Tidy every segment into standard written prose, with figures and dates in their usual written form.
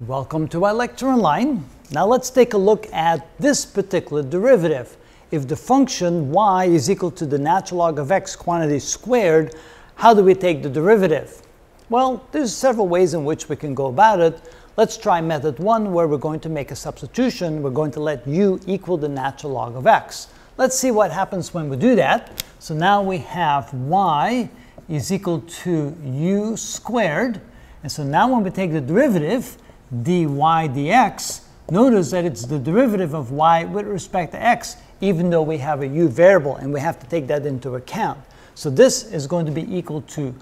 Welcome to our lecture online. Now let's take a look at this particular derivative. If the function y is equal to the natural log of x quantity squared, how do we take the derivative? Well, there's several ways in which we can go about it. Let's try method one, where we're going to make a substitution. We're going to let u equal the natural log of x. Let's see what happens when we do that. So now we have y is equal to u squared. And so now when we take the derivative, dy dx, notice that it's the derivative of y with respect to x, even though we have a u variable, and we have to take that into account. So this is going to be equal to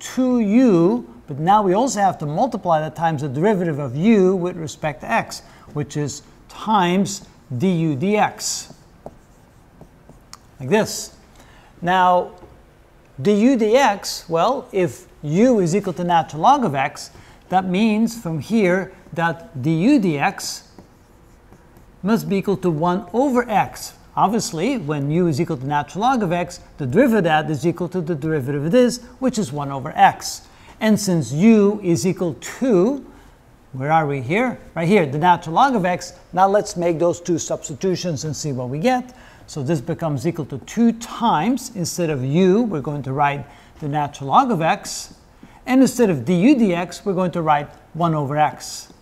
2u, but now we also have to multiply that times the derivative of u with respect to x, which is times du dx, like this. Now, du dx, well, if u is equal to natural log of x, that means from here that du dx must be equal to 1 over x. Obviously, when u is equal to natural log of x, the derivative of that is equal to the derivative of this, which is 1 over x. And since u is equal to, where are we here? Right here, the natural log of x. Now let's make those two substitutions and see what we get. So this becomes equal to 2 times, instead of u, we're going to write the natural log of x. And instead of du dx, we're going to write 1 over x.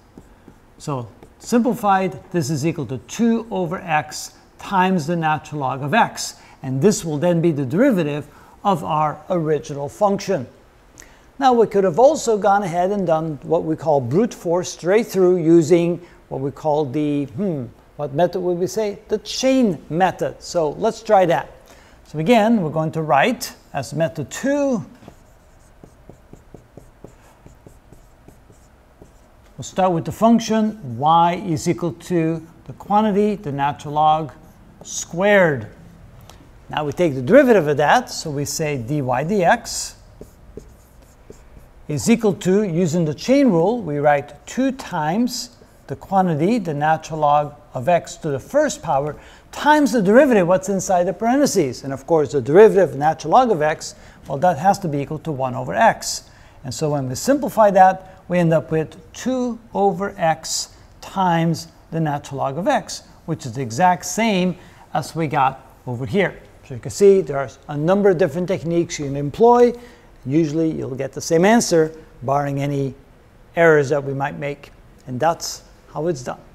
So simplified, this is equal to 2 over x times the natural log of x. And this will then be the derivative of our original function. Now we could have also gone ahead and done what we call brute force straight through, using what we call the, what method would we say? The chain method. So let's try that. So again, we're going to write as method 2, we'll start with the function y is equal to the quantity, the natural log squared. Now we take the derivative of that, so we say dy dx is equal to, using the chain rule, we write 2 times the quantity, the natural log of x to the first power, times the derivative, what's inside the parentheses. And of course, the derivative of natural log of x, well, that has to be equal to 1 over x. And so when we simplify that, we end up with 2 over x times the natural log of x, which is the exact same as we got over here. So you can see there are a number of different techniques you can employ. Usually you'll get the same answer, barring any errors that we might make. And that's how it's done.